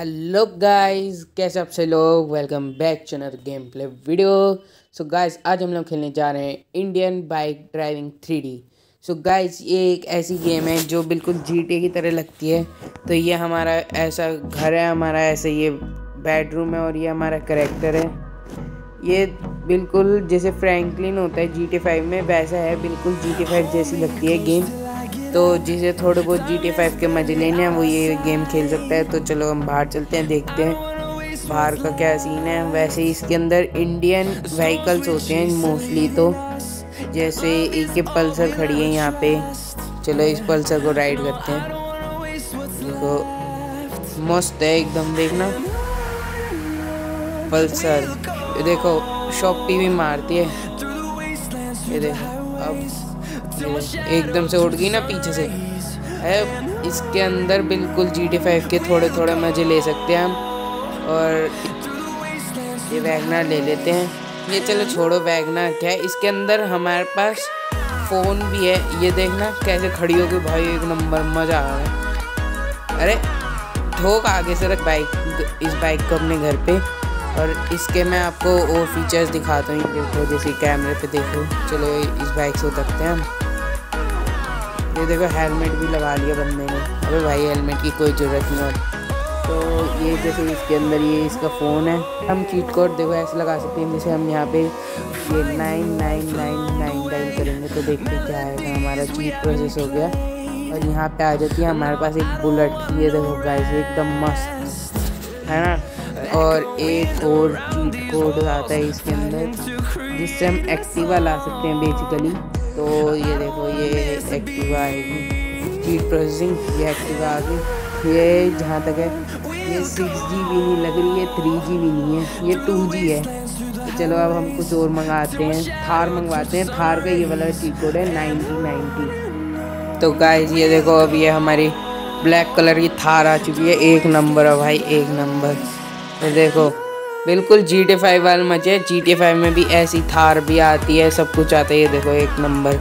Hello guys, कैसे आप से लोग। Welcome back channel game play video. So guys, आज हम लोग खेलने जा रहे हैं Indian bike driving 3D। So guys, ये एक ऐसी गेम है जो बिल्कुल GTA की तरह लगती है। तो ये हमारा ऐसा घर है, हमारा ऐसा ये बेडरूम है और ये हमारा कैरेक्टर है। ये बिल्कुल जैसे फ्रैंकलिन होता है GTA 5 में, वैसा है। बिल्कुल GTA 5 जैसी लगती है गेम। तो जिसे थोड़े बहुत GTA 5 के मजे लेने हैं वो ये गेम खेल सकता है। तो चलो हम बाहर चलते हैं, देखते हैं बाहर का क्या सीन है। वैसे इसके अंदर इंडियन व्हीकल्स होते हैं मोस्टली। तो जैसे एक ये पल्सर खड़ी है यहाँ पे। चलो इस पल्सर को राइड करते हैं। देखो मस्त है एकदम, देखना पल्सर। देखो शॉपी भी मारती है। ये देखो अब एकदम से उड़ गई ना पीछे से। इसके अंदर बिल्कुल GTA 5 के थोड़े थोड़े मज़े ले सकते हैं हम। और ये वैगनर ले लेते हैं। ये चलो छोड़ो वैगनर क्या है। इसके अंदर हमारे पास फ़ोन भी है। ये देखना कैसे खड़ी होगी भाई, एक नंबर मज़ा आ रहा है। अरे ठोक आगे से रख बाइक, इस बाइक को अपने घर पे। और इसके मैं आपको वो फीचर्स दिखाता हूँ। देखो जैसे कैमरे पे देखो। चलो इस बाइक से उतरते हैं हम। ये देखो हेलमेट भी लगा लिया बंदे ने। अबे भाई हेलमेट की कोई ज़रूरत नहीं है। तो ये जैसे इसके अंदर ये इसका फ़ोन है। हम चीट कोड देखो ऐसे लगा सकते हैं। जैसे हम यहाँ पे ये 9999 डायल करेंगे तो देखते हैं क्या आएगा। हमारा चीट प्रोसेस हो गया। और यहाँ पे आ जाती है हमारे पास एक बुलेट। ये देखो गाइस एकदम मस्त है ना। और एक और चीट कोड आता है इसके अंदर, जिससे हम एक्टिवा ला सकते हैं बेसिकली। तो ये देखो ये एक्टिवा आएगी, चीट प्रोसेसिंग। ये एक्टिवा आ गई। ये जहाँ तक है ये 6G भी नहीं लग रही है, 3G भी नहीं है, ये 2G है। तो चलो अब हम कुछ और मंगाते हैं, थार मंगवाते हैं। थार का ये वाला चीट कोड है 9090। तो गाइस ये देखो अब ये हमारी ब्लैक कलर की थार आ चुकी है। एक नंबर है भाई, एक नंबर। तो देखो बिल्कुल GTA 5 वाला मज़े है। GTA 5 में भी ऐसी थार भी आती है, सब कुछ आता है। ये देखो एक नंबर।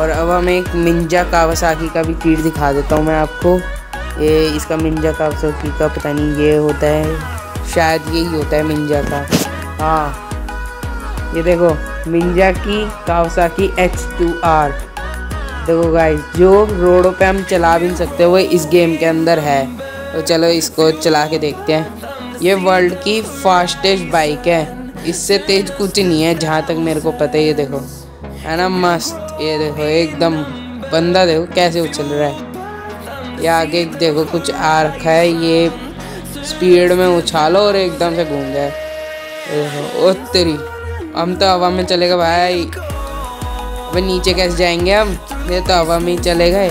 और अब हम एक मिंजा कावासाकी का भी चीट दिखा देता हूँ मैं आपको। ये इसका मिंजा कावासाकी का पता नहीं ये होता है, शायद यही होता है मिंजा का। हाँ ये देखो मिंजा की कावासाकी X2R। देखो गाइस जो रोडों पे हम चला भी नहीं सकते वो इस गेम के अंदर है। तो चलो इसको चला के देखते हैं। ये वर्ल्ड की फास्टेस्ट बाइक है, इससे तेज कुछ नहीं है जहाँ तक मेरे को पता है। ये देखो है ना मस्त। ये देखो एकदम बंदा देखो कैसे उछल रहा है। ये आगे देखो कुछ आ रखा है, ये स्पीड में उछालो और एकदम से घूम जाए। देखो ओ तेरी, हम तो हवा में चले गए भाई। अब नीचे कैसे जाएंगे हम, ये तो हवा में ही चले गए।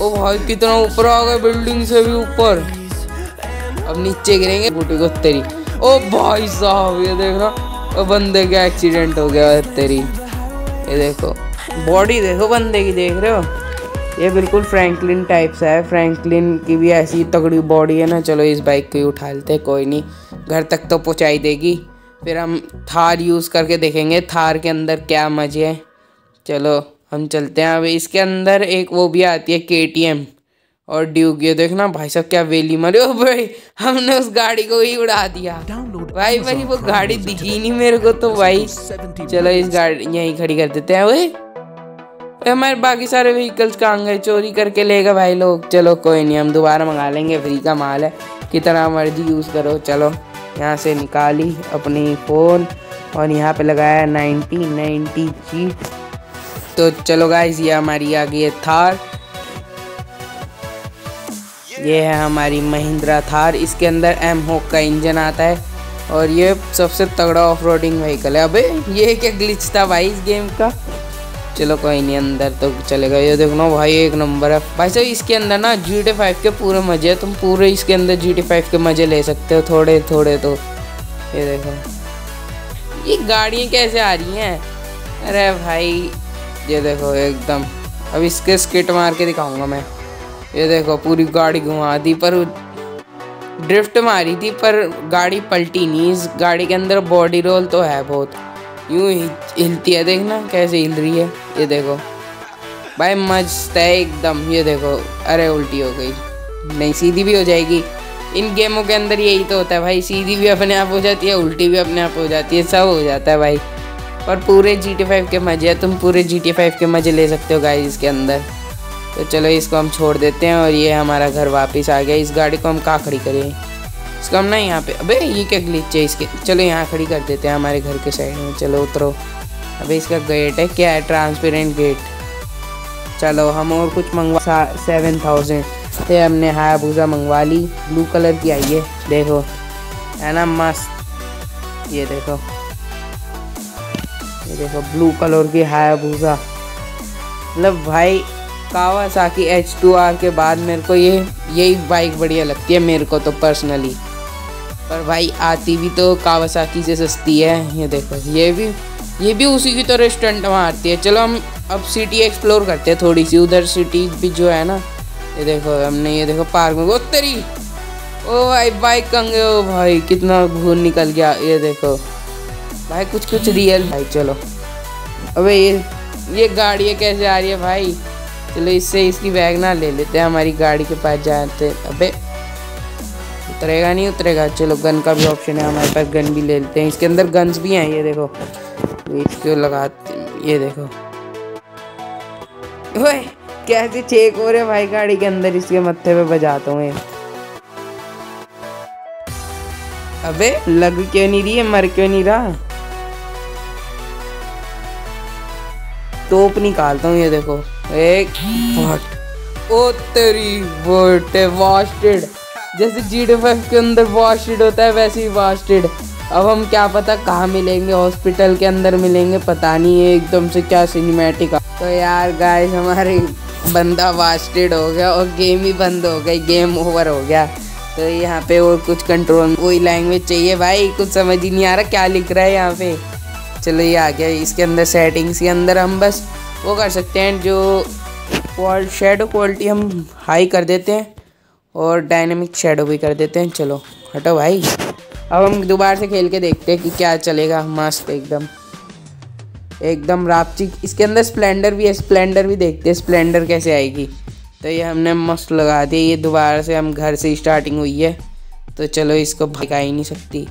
ओ भाई कितना ऊपर आ गए, बिल्डिंग से भी ऊपर। अब नीचे गिरेंगे बूटी को तेरी। ओ भाई साहब ये देखो बंदे का एक्सीडेंट हो गया तेरी। ये देखो बॉडी देखो बंदे की, देख रहे हो। ये बिल्कुल फ्रैंकलिन टाइप सा है। फ्रैंकलिन की भी ऐसी तगड़ी बॉडी है ना। चलो इस बाइक को ही उठा लेते हैं, कोई नहीं, घर तक तो पहुँचाई देगी। फिर हम थार यूज़ करके देखेंगे थार के अंदर क्या मजे है। चलो हम चलते हैं। अब इसके अंदर एक वो भी आती है KTM और ड्यूक। ये देखना भाई साहब क्या वेली मारे। ओ भाई हमने उस गाड़ी को ही उड़ा दिया भाई। भाई वो गाड़ी दिखी नहीं मेरे को तो भाई। चलो इस गाड़ी यहीं खड़ी कर देते हैं। वही हमारे बाकी सारे व्हीकल्स कहाँ गए, चोरी करके ले गए भाई लोग। चलो कोई नहीं, हम दोबारा मंगा लेंगे, फ्री का माल है, कितना मर्जी यूज़ करो। चलो यहाँ से निकाली अपनी फ़ोन और यहाँ पे लगाया 9090 चीट। तो चलो गाइस ये हमारी आ गई है थार। ये है हमारी महिंद्रा थार। इसके अंदर M-Hawk का इंजन आता है और ये सबसे तगड़ा ऑफ रोडिंग व्हीकल है। अबे ये क्या ग्लिच था भाई इस गेम का। चलो कोई नहीं, अंदर तो चलेगा। ये देखना भाई एक नंबर है भाई साहब। इसके अंदर ना GTA 5 के पूरे मज़े हैं। तुम पूरे इसके अंदर GTA 5 के मज़े ले सकते हो थोड़े थोड़े। तो ये देखो ये गाड़ियाँ कैसे आ रही हैं। अरे भाई ये देखो एकदम। अब इसके स्किट मार के दिखाऊँगा मैं। ये देखो पूरी गाड़ी घुमा दी, पर ड्रिफ्ट मारी थी पर गाड़ी पलटी नहीं। इस गाड़ी के अंदर बॉडी रोल तो है बहुत, यूँ हिलती है। देखना कैसे हिल रही है। ये देखो भाई मस्त है एकदम। ये देखो अरे उल्टी हो गई, नहीं सीधी भी हो जाएगी। इन गेमों के अंदर यही तो होता है भाई, सीधी भी अपने आप हो जाती है, उल्टी भी अपने आप हो जाती है, सब हो जाता है भाई। और पूरे GTA 5 के मज़े हैं, तुम पूरे GTA 5 के मज़े ले सकते हो गाइस इसके अंदर। तो चलो इसको हम छोड़ देते हैं और ये हमारा घर वापस आ गया। इस गाड़ी को हम कहाँ खड़ी करें? इसको हम ना यहाँ पे, अबे ये क्या ग्लिच है इसके, चलो यहाँ खड़ी कर देते हैं हमारे घर के साइड में। चलो उतरो। अबे इसका गेट है क्या है, ट्रांसपेरेंट गेट। चलो हम और कुछ मंगवा, 7000 से हमने हायाबूसा मंगवा ली, ब्लू कलर की आई है, देखो है ना मस्त। ये देखो, ये देखो ब्लू कलर की हायाबूसा। मतलब भाई कावासाकी H2R के बाद मेरे को यही बाइक बढ़िया लगती है मेरे को तो पर्सनली। पर भाई आती भी तो कावासाकी से सस्ती है। ये देखो ये भी उसी की तरह स्टंट मारती है। चलो हम अब सिटी एक्सप्लोर करते हैं थोड़ी सी, उधर सिटी भी जो है ना। ये देखो हमने, ये देखो पार्क में, वो तेरी ओ भाई बाइक कंगे, ओ भाई कितना घूर निकल गया। ये देखो भाई कुछ कुछ रियल भाई। चलो अबे ये गाड़ियाँ कैसे आ रही है भाई। चलो इससे इसकी बैग ना ले लेते हैं, हमारी गाड़ी के पास जाते। अबे उतरेगा नहीं उतरेगा। चलो गन का भी ऑप्शन है हमारे पास, गन भी ले लेते हैं। इसके अंदर गन्स भी हैं, ये देखो इसको लगाते। ये देखो ओए कैसे चेक हो रहे भाई गाड़ी के अंदर, इसके मत्थे पे बजाता हूँ। अबे लग क्यों नहीं रही है, मर क्यों नहीं रहा। तोप निकालता हूँ, ये देखो एक फट। ओ तेरी बोटे वास्टेड, जैसे GTA 5 के अंदर वास्टेड होता है वैसे ही वास्टेड। अब हम क्या पता कहाँ मिलेंगे, हॉस्पिटल के अंदर मिलेंगे पता नहीं है, एकदम से क्या सिनेमैटिक। तो यार गाइस हमारे बंदा वास्टेड हो गया और गेम ही बंद हो गई, गेम ओवर हो गया। तो यहाँ पे और कुछ कंट्रोल, कोई लैंग्वेज चाहिए भाई, कुछ समझ ही नहीं आ रहा क्या लिख रहा है यहाँ पे। चलो ये आ गया, इसके अंदर सेटिंग्स के अंदर हम बस वो कर सकते हैं जो शेडो क्वालिटी हम हाई कर देते हैं और डायनेमिक शेडो भी कर देते हैं। चलो हटो भाई, अब हम दोबारा से खेल के देखते हैं कि क्या चलेगा। मस्त एकदम रापचिक। इसके अंदर स्प्लेंडर भी है, स्प्लेंडर भी देखते हैं स्प्लेंडर कैसे आएगी। तो ये हमने मस्त लगा दी। ये दोबारा से हम घर से स्टार्टिंग हुई है, तो चलो इसको भगा ही नहीं सकती।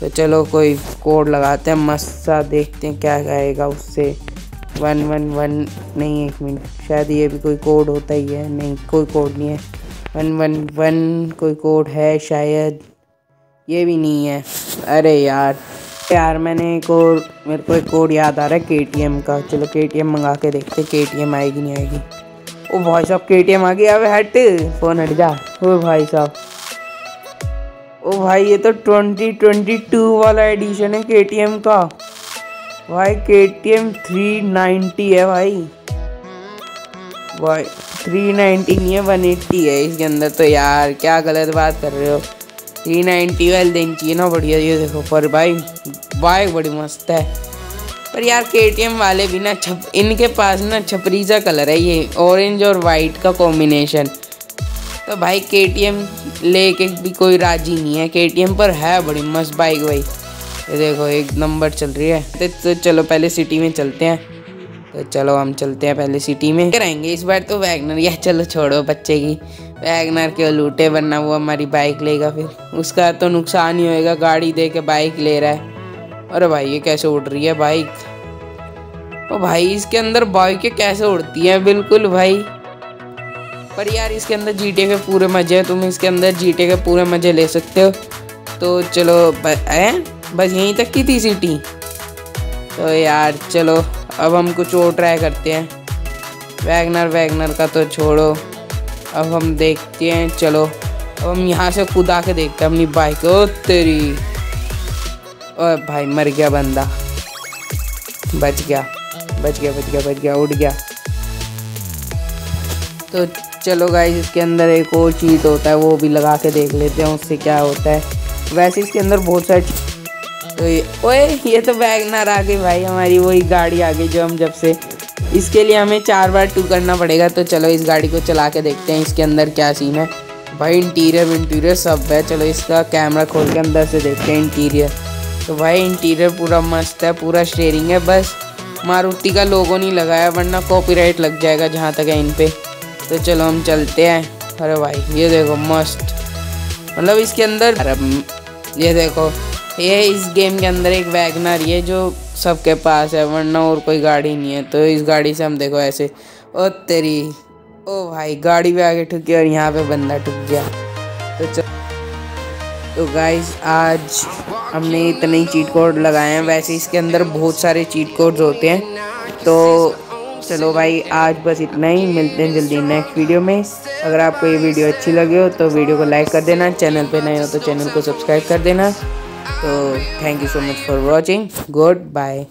तो चलो कोई कोड लगाते हैं मस्त सा, देखते हैं क्या आएगा उससे। 111 नहीं, एक मिनट, शायद ये भी कोई कोड होता ही है। नहीं कोई कोड नहीं है। 111 कोई कोड है शायद, ये भी नहीं है। अरे यार मैंने एक और, मेरे को एक कोड याद आ रहा है KTM का। चलो KTM मंगा के देखते हैं KTM आएगी नहीं आएगी। ओ भाई साहब KTM आ गई। अबे हट, फ़ोन हट जा। ओ भाई साहब, ओ भाई ये तो 2022 वाला एडिशन है KTM का भाई। KTM 390 है भाई 390 नहीं है, 180 है इसके अंदर। तो यार क्या गलत बात कर रहे हो, 390 वाली देनी चाहिए ना, बढ़िया। ये देखो पर भाई बाइक बड़ी मस्त है। पर यार KTM वाले भी ना इनके पास ना छपरीजा कलर है, ये ऑरेंज और वाइट का कॉम्बिनेशन। तो भाई KTM लेके भी कोई राजी नहीं है। KTM पर है बड़ी मस्त बाइक भाई, ये देखो एक नंबर चल रही है। तो चलो पहले सिटी में चलते हैं। तो चलो हम चलते हैं पहले सिटी में, कराएंगे इस बार तो वैगनर। यह चलो छोड़ो बच्चे की, वैगनर क्यों लूटे, वरना वो हमारी बाइक लेगा फिर, उसका तो नुकसान ही होएगा। गाड़ी दे के बाइक ले रहा है। अरे भाई ये कैसे उड़ रही है बाइक। ओ भाई इसके अंदर बाइकें कैसे उड़ती हैं बिल्कुल भाई। पर यार इसके अंदर GTA के पूरे मज़े हैं, तुम इसके अंदर GTA के पूरे मज़े ले सकते हो। तो चलो बस यहीं तक की थी सिटी। तो यार चलो अब हम कुछ और ट्राई करते हैं। वैगनर का तो छोड़ो, अब हम देखते हैं। चलो अब हम यहाँ से खुद आके देखते हैं अपनी बाइक। ओ तेरी, ओ भाई मर गया बंदा, बच गया, उड़ गया। तो चलो गाइस इसके अंदर एक और चीज़ होता है, वो भी लगा के देख लेते हैं उससे क्या होता है। वैसे इसके अंदर बहुत सारे, तो ये तो वैगनर आ गई भाई हमारी, वही गाड़ी आ गई जो हम जब से, इसके लिए हमें 4 बार टू करना पड़ेगा। तो चलो इस गाड़ी को चला के देखते हैं इसके अंदर क्या सीन है भाई। इंटीरियर सब है। चलो इसका कैमरा खोल के अंदर से देखते हैं इंटीरियर। तो भाई इंटीरियर पूरा मस्त है, पूरा स्टेयरिंग है, बस मारुति का लोगो नहीं लगाया वरना कॉपीराइट लग जाएगा जहाँ तक है इन पर। तो चलो हम चलते हैं। अरे भाई ये देखो मस्त, मतलब इसके अंदर ये देखो, ये इस गेम के अंदर एक वैगनर ये जो सबके पास है वरना और कोई गाड़ी नहीं है। तो इस गाड़ी से हम देखो ऐसे, ओ तेरी, ओ भाई गाड़ी भी आगे ठुकी और यहाँ पे बंदा ठुक गया। तो गाइस आज हमने इतने ही चीट कोड लगाए हैं, वैसे इसके अंदर बहुत सारे चीट कोड्स होते हैं। तो चलो भाई आज बस इतना ही, मिलते हैं जल्दी नेक्स्ट वीडियो में। अगर आपको ये वीडियो अच्छी लगी हो तो वीडियो को लाइक कर देना, चैनल पे नए हो तो चैनल को सब्सक्राइब कर देना। तो thank you so much for watching, good bye.